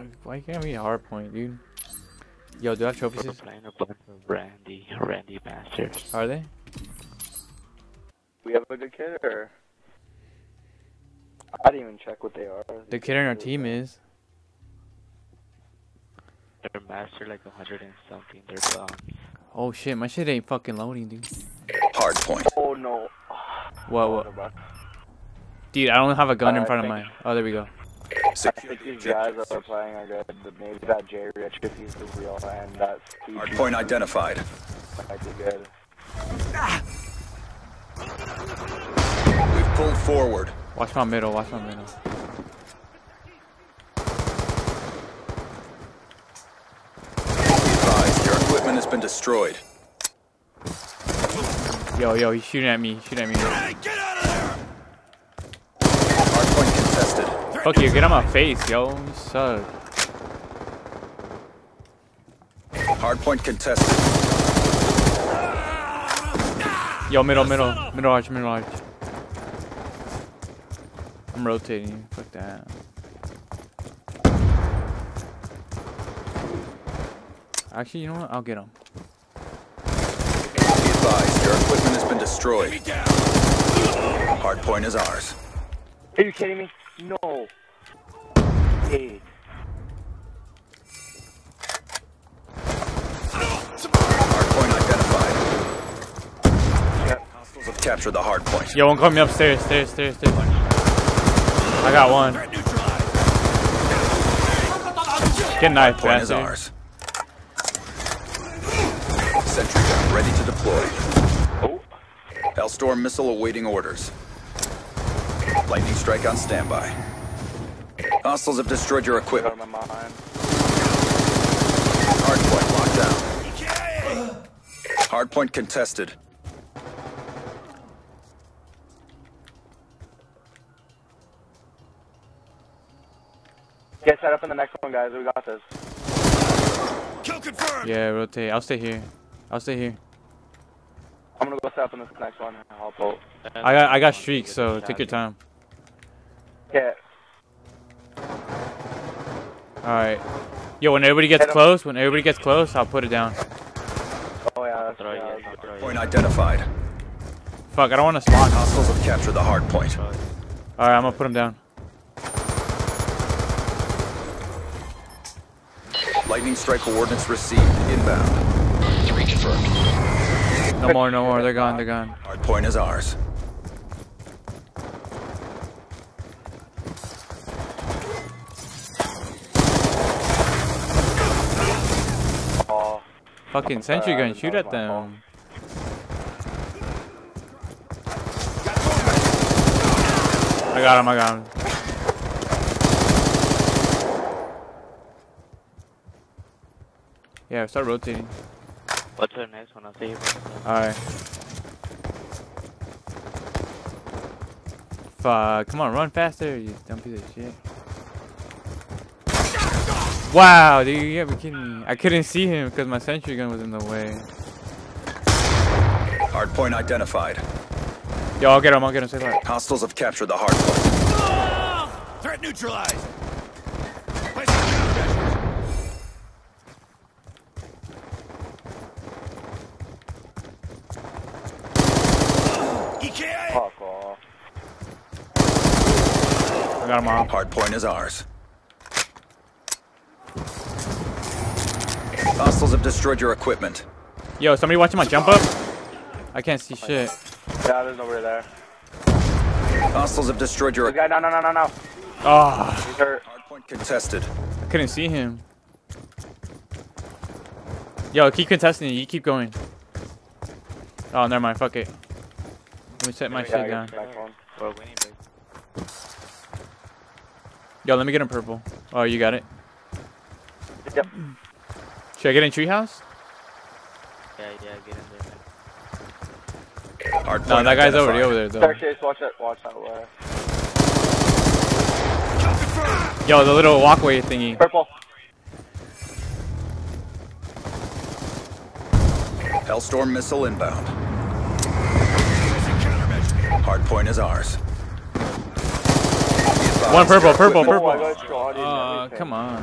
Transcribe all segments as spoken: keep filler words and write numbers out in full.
Oh, why can't we hardpoint, dude? Yo, do I have trophies? We're playing a bunch of Randy, Randy Masters. Are they? We have a good kid, or? I didn't even check what they are. The kid on our team is. They're master like a hundred and something. They're um. Oh shit, my shit ain't fucking loading, dude. Hardpoint. Oh no. What? What? Dude, I don't have a gun uh, in front of mine. Oh, there we go. I think these guys that are playing are good, but maybe that Jay Rich, if he's the real man, that's... Hardpoint identified. Might be good. Ah! We've pulled forward. Watch my middle, watch my middle. Advised, your equipment has been destroyed. Yo, yo, he's shooting at me, he's shooting at me. Hey, get out of there! Hardpoint contested. Fuck you, get on my face, yo. You suck. Hardpoint contested. Yo, middle, middle. Middle arch, middle arch. I'm rotating. Fuck that. Actually, you know what? I'll get him. Be advised, your equipment has been destroyed. Hardpoint is ours. Are you kidding me? No. Hey. Hardpoint identified. Yep. Hostiles have captured the hardpoint. Yo, one called me upstairs, stairs, stairs, stairs. I got one. Get knifed, man. Hardpoint is ours. Sentry gun ready to deploy. Oh. Hellstorm missile awaiting orders. Lightning strike on standby. Hostiles have destroyed your equipment. Hardpoint locked down. Hardpoint contested. Get set up in the next one, guys. We got this. Kill confirmed. Yeah, rotate. I'll stay here. I'll stay here. I'm gonna go set up in this next one and I'll bolt. I got I got streaks, so take your time. Yeah. Alright. Yo, when everybody gets close, when everybody gets close, I'll put it down. Oh yeah, that's right. Yeah, point identified. Fuck, I don't wanna spawn. Hostiles have captured the hard point. Alright, I'm gonna put him down. Lightning strike coordinates received. Inbound. Three confirmed. No more, no more, they're gone, they're gone. Hardpoint is ours. Oh. Fucking sentry gun, shoot at them. I got him, I got him. Yeah, start rotating. What's the next one? I'll see you. Alright. Fuck, come on, run faster, you dumb piece of shit. Wow, dude, you gotta be kidding me. I couldn't see him because my sentry gun was in the way. Hardpoint identified. Yo, I'll get him, I'll get him, say that. Hostiles have captured the hardpoint. Oh! Threat neutralized! Fuck off. I got him off. Hardpoint is ours. Hostiles have destroyed your equipment. Yo, somebody watching my jump up? I can't see shit. Yeah, there's nobody there. Hostiles have destroyed your equipment. No, no, no, no, no. Ah. He's hurt. Hardpoint contested. I couldn't see him. Yo, keep contesting it. You keep going. Oh, never mind. Fuck it. Let me set my yeah, shit down. Oh. Yo, let me get him purple. Oh, you got it? Yep. Should I get in treehouse? Yeah, yeah, get in there. Hard no, that guy's already over there, though. Dark Chase, watch that, watch that way. Yo, the little walkway thingy. Purple. Hellstorm missile inbound. Hardpoint is ours. Be One purple, purple, purple. Oh, uh, come on.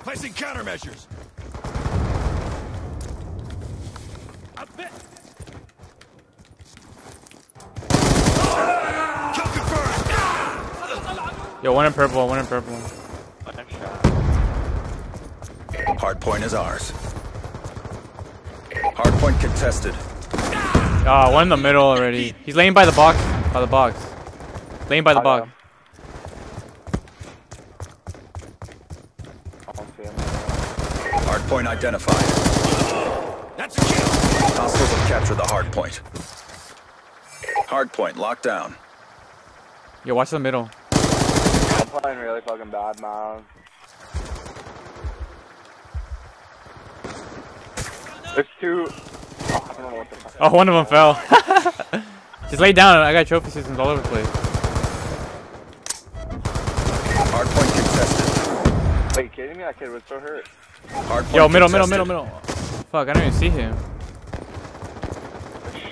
Placing countermeasures. A bit. Yo, one in purple, one in purple. Hardpoint is ours. Hardpoint contested. Ah, oh, one in the middle already. He's laying by the box. By the box. Laying by the box. Hardpoint identified. That's a kill. Hostiles have captured the hardpoint. Hardpoint locked down. Yo, watch the middle. I'm playing really fucking bad, man. There's two. Oh, I don't know what the fuck. Oh, one of them fell. Just lay down. I got trophy systems all over the place. Hardpoint contested. Are you kidding me? That kid was so hurt. Hardpoint Yo, middle, contested. middle, middle, middle. Fuck, I don't even see him.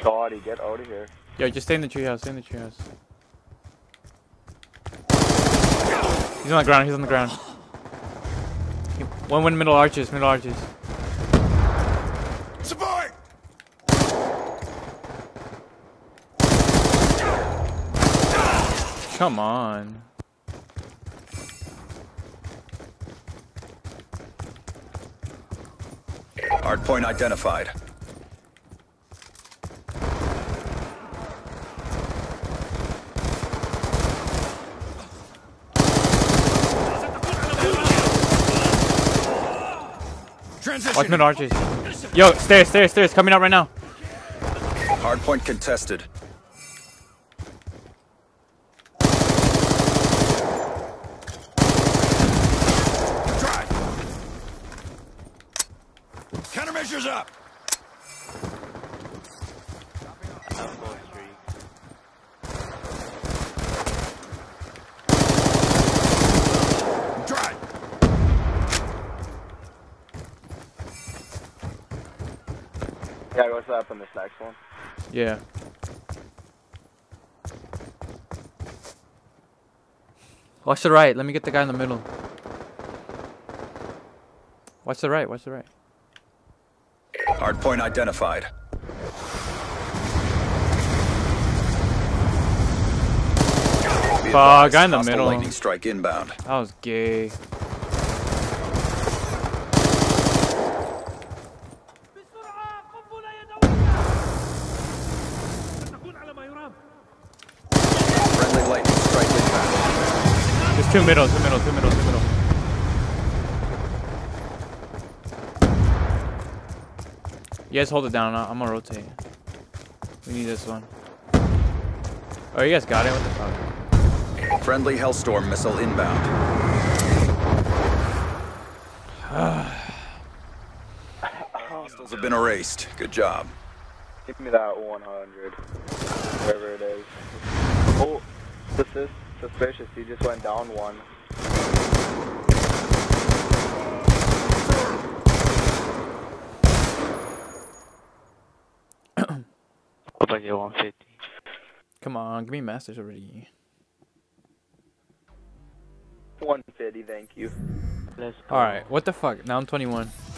Shoddy, get out of here. Yo, just stay in the treehouse. Stay in the treehouse. He's on the ground. He's on the ground. One, one, middle arches. Middle arches. Support! Come on. Hardpoint identified. Watch mid arches. Yo, stairs, stairs, stairs, coming out right now. Hardpoint contested. Drive. Countermeasures up. Yeah, what's up on this next one? Yeah. Watch the right. Let me get the guy in the middle. Watch the right. Watch the right. Hardpoint identified. Fuck, guy in the middle. Lightning strike inbound. That was gay. Two middle, two middle, two middle, two middle. You guys hold it down. I'm gonna rotate. We need this one. Oh, you guys got it? What the fuck? Friendly Hellstorm missile inbound. Hostiles have been erased. Good job. Give me that one hundred. Wherever it is. Oh, what's this? Suspicious, he just went down one. Looks like you're one fifty. Come on, give me masters already. one fifty, thank you. Alright, what the fuck? Now I'm twenty-one.